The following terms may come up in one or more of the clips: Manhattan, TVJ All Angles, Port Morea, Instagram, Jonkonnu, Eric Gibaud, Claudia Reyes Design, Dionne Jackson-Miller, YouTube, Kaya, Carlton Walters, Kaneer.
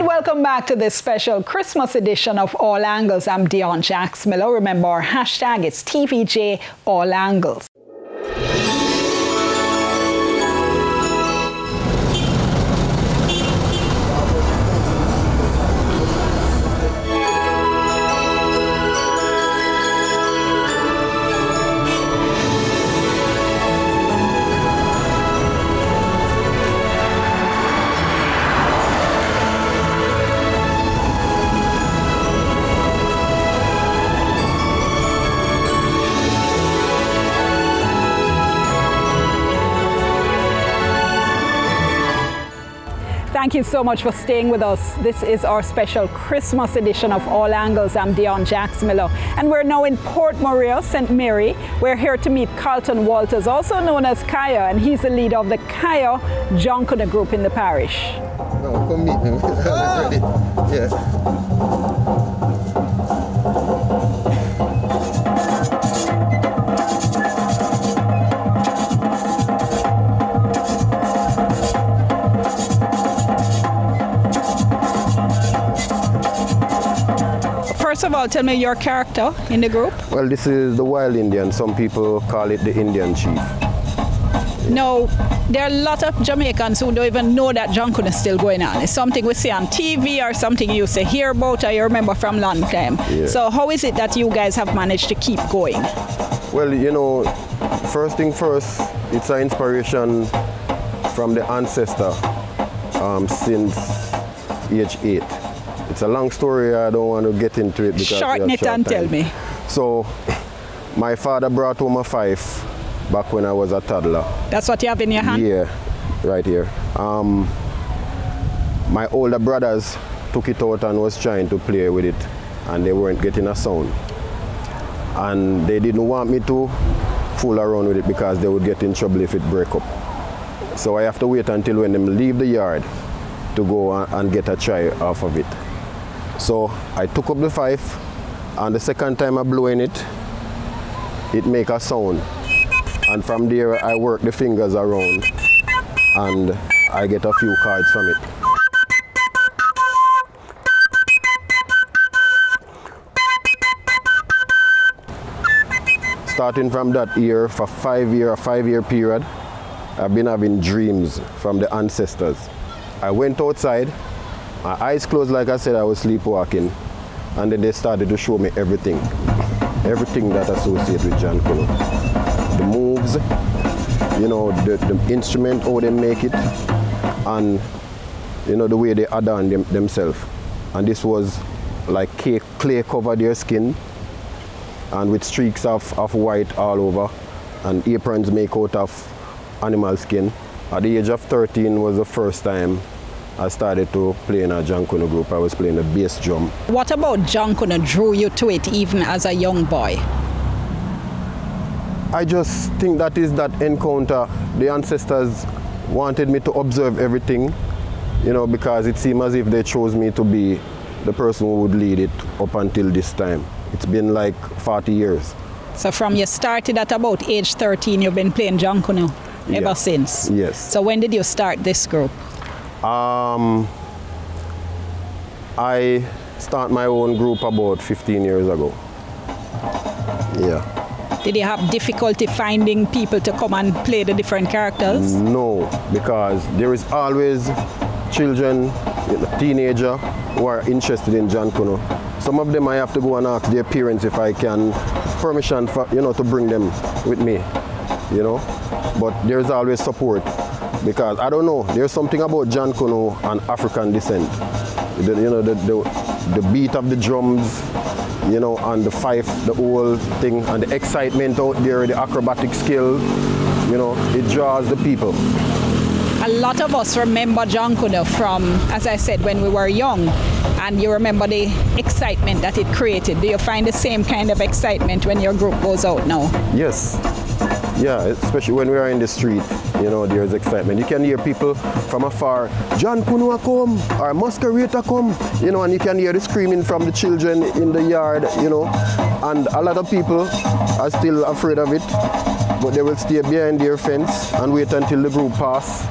And welcome back to this special Christmas edition of All Angles. I'm Dionne Jackson-Miller. Remember our hashtag, it's TVJ All Angles. Thank you so much for staying with us. This is our special Christmas edition of All Angles. I'm Dionne Jackson-Miller, and we're now in Port Morea, St. Mary. We're here to meet Carlton Walters, also known as Kaya, and he's the leader of the Kaya Jonkonnu group in the parish. No, come meet him. Oh. Yeah. First of all, tell me your character in the group. Well, this is the wild Indian. Some people call it the Indian chief. No, there are a lot of Jamaicans who don't even know that Jonkonnu is still going on. It's something we see on TV or something you used to hear about or you remember from long time. Yeah. So how is it that you guys have managed to keep going? Well, you know, first thing first, it's an inspiration from the ancestor since age 8. It's a long story, I don't want to get into it because shorten it and tell me. So, my father brought home a fife back when I was a toddler. That's what you have in your hand? Yeah, right here. My older brothers took it out and was trying to play with it and they weren't getting a sound. And they didn't want me to fool around with it because they would get in trouble if it broke up. So I have to wait until when they leave the yard to go and get a try off of it. So I took up the fife, and the second time I blew in it, it make a sound. And from there, I work the fingers around, and I get a few cards from it. Starting from that year, for a five-year period, I've been having dreams from the ancestors. I went outside. My eyes closed, like I said, I was sleepwalking. And then they started to show me everything. Everything that associates with Jonkonnu. The moves, you know, the instrument, how they make it, and, you know, the way they adorn themselves. And this was like clay covered their skin, and with streaks of white all over, and aprons made out of animal skin. At the age of 13 was the first time I started to play in a Jonkonnu group. I was playing the bass drum. What about Jonkonnu drew you to it even as a young boy? I just think that is that encounter. The ancestors wanted me to observe everything, you know, because it seemed as if they chose me to be the person who would lead it up until this time. It's been like 40 years. So from you started at about age 13, you've been playing Jonkonnu ever since? Yes. So when did you start this group? I started my own group about 15 years ago. Yeah. Did you have difficulty finding people to come and play the different characters? No, because there is always children, teenagers who are interested in Jonkonnu. Some of them I have to go and ask their parents if I can permission for, you know, to bring them with me, you know. But there is always support. Because, I don't know, there's something about Jonkonnu and African descent. The beat of the drums, you know, and the fife, the whole thing, and the excitement out there, the acrobatic skill, you know, it draws the people. A lot of us remember Jonkonnu from, as I said, when we were young, and you remember the excitement that it created. Do you find the same kind of excitement when your group goes out now? Yes. Yeah, especially when we are in the street, you know, there's excitement. You can hear people from afar, Jonkonnu come, or masquerade come, you know, and you can hear the screaming from the children in the yard, you know, and a lot of people are still afraid of it, but they will stay behind their fence and wait until the group pass,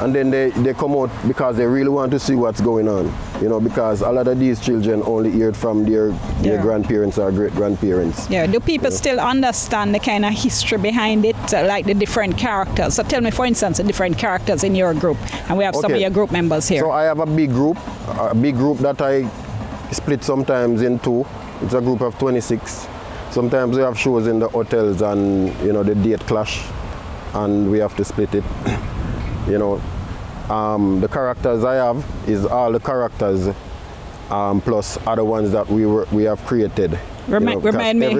and then they come out because they really want to see what's going on, you know, because a lot of these children only hear it from their grandparents or great-grandparents. Yeah, do people still understand the kind of history behind it, like the different characters? So tell me, for instance, the different characters in your group, and we have some of your group members here. So I have a big group that I split sometimes in two. It's a group of 26. Sometimes we have shows in the hotels and, you know, the date clash, and we have to split it. You know, the characters I have is all the characters plus other ones that we have created. Remind me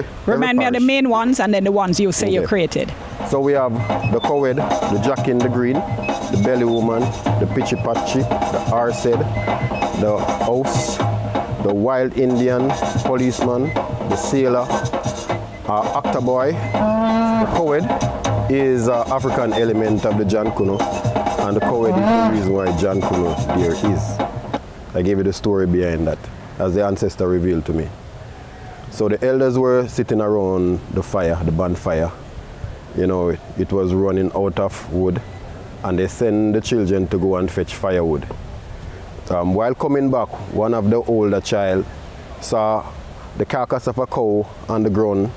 of the main ones and then the ones you say you created. So we have the Cowed, the Jack in the Green, the Belly Woman, the Pitchy Patchy, the Arsed, the House, the Wild Indian, Policeman, the Sailor, Actor Boy. The Cowed is an African element of the Jonkonnu, and the Cowed is the reason why Jonkonnu there is. I gave you the story behind that, as the ancestor revealed to me. So the elders were sitting around the fire, the bonfire. You know, it was running out of wood, and they sent the children to go and fetch firewood. While coming back, one of the older child saw the carcass of a cow on the ground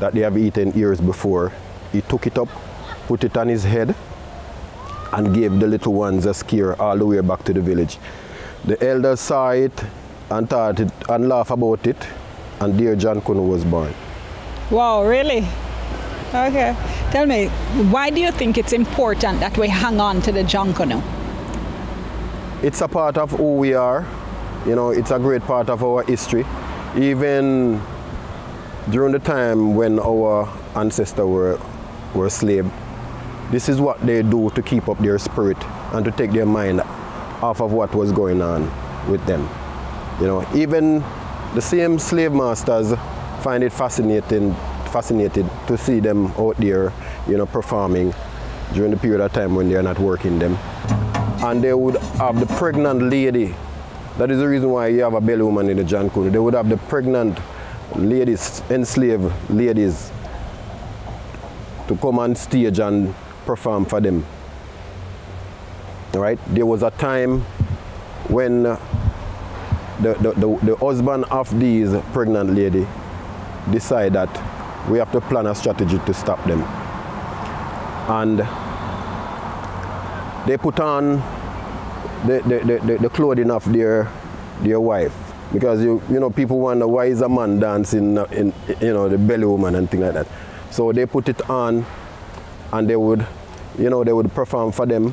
that they have eaten years before. He took it up, put it on his head, and gave the little ones a scare all the way back to the village. The elders saw it and thought it and laughed about it, and there Jonkonnu was born. Wow, really? Okay. Tell me, why do you think it's important that we hang on to the Jonkonnu? It's a part of who we are. You know, it's a great part of our history. Even during the time when our ancestors were slaves, this is what they do to keep up their spirit and to take their mind off of what was going on with them. You know, even the same slave masters find it fascinated to see them out there, you know, performing during the period of time when they are not working them. And they would have the pregnant lady. That is the reason why you have a belly woman in the Jonkonnu. They would have the pregnant ladies, enslaved ladies, to come on stage and perform for them. All right? There was a time when the husband of these pregnant lady decide that we have to plan a strategy to stop them. And they put on the clothing of their wife. Because you know, people wonder why is a man dancing in, you know, the belly woman and things like that. So they put it on, and they would, you know, they would perform for them,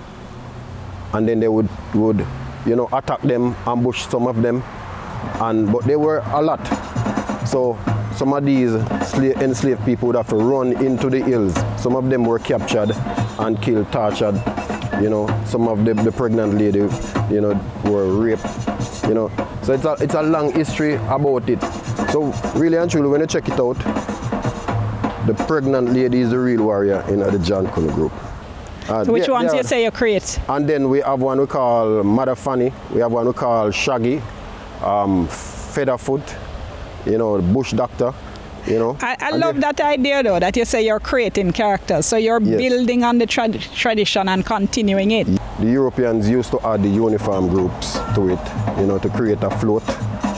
and then they would, you know, attack them, ambush some of them, but they were a lot. So some of these enslaved people would have to run into the hills. Some of them were captured and killed, tortured. You know, some of the pregnant lady, you know, were raped. You know, so it's a long history about it. So really and truly, when you check it out, the pregnant lady is the real warrior in the Jonkonnu group. So which ones you say you create? And then we have one we call Mother Fanny. We have one we call Shaggy, Featherfoot, you know, Bush Doctor. You know, I love that idea though, that you say you're creating characters, so you're building on the tradition and continuing it. The Europeans used to add the uniform groups to it, you know, to create a float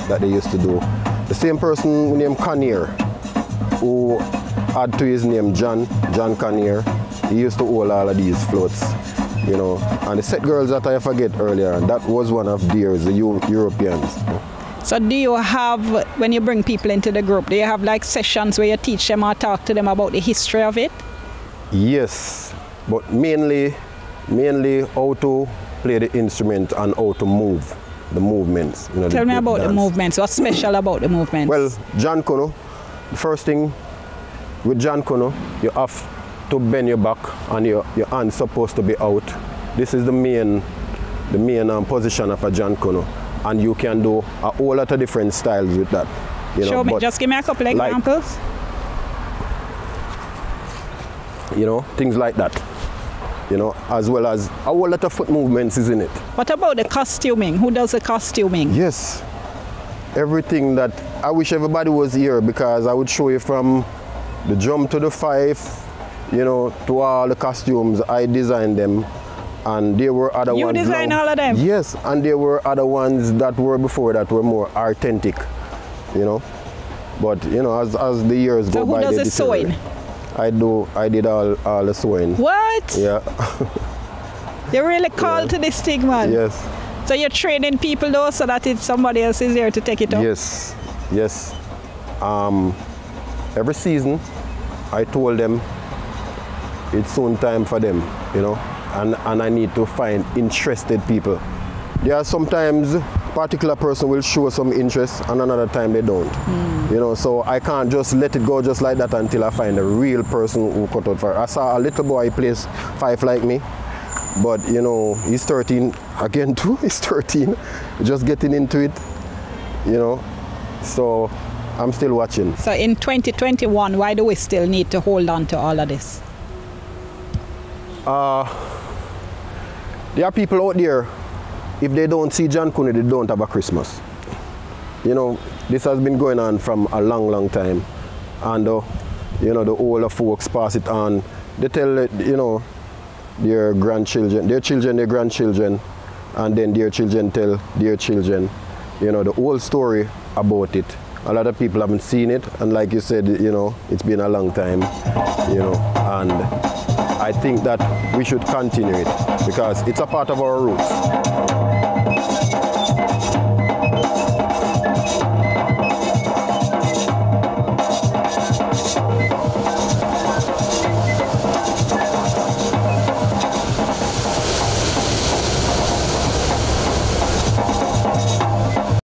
that they used to do. The same person named Kaneer, who had to his name John Kaneer, he used to hold all of these floats, you know. And the Set Girls that I forget earlier, that was one of theirs, the Europeans. So do you have, when you bring people into the group, do you have like sessions where you teach them or talk to them about the history of it? Yes, but mainly how to play the instrument and how to move, the movements. You know, tell me about the movements. What's special about the movements? Well, Jonkonnu, the first thing with Jonkonnu, you have to bend your back and your hand's supposed to be out. This is the main position of a Jonkonnu. And you can do a whole lot of different styles with that. You know, just give me a couple examples. You know, things like that. You know, as well as a whole lot of foot movements, isn't it? What about the costuming? Who does the costuming? Yes. Everything that, I wish everybody was here, because I would show you from the drum to the fife, you know, to all the costumes. I designed them and there were other ones. You designed all of them? Yes, and there were other ones that were before that were more authentic, you know. But you know, as the years go by, who does the sewing? I did all the sewing. What? Yeah. You really call to this thing, man. Yes. So you're training people though, so that it's somebody else is there to take it up. Yes, yes. Every season, I told them it's soon time for them, you know, and I need to find interested people. There are sometimes particular person will show some interest and another time they don't. You know, so I can't just let it go just like that until I find a real person who cut out for it. I saw a little boy plays five like me, but you know, he's 13 again too, he's 13, just getting into it, you know, so I'm still watching. So in 2021, why do we still need to hold on to all of this? There are people out there, if they don't see Jonkonnu, they don't have a Christmas. You know, this has been going on from a long, long time. And, you know, the older folks pass it on. They tell, you know, their grandchildren, their grandchildren, and then their children tell their children, you know, the whole story about it. A lot of people haven't seen it. And like you said, you know, it's been a long time, you know, and I think that we should continue it because it's a part of our roots.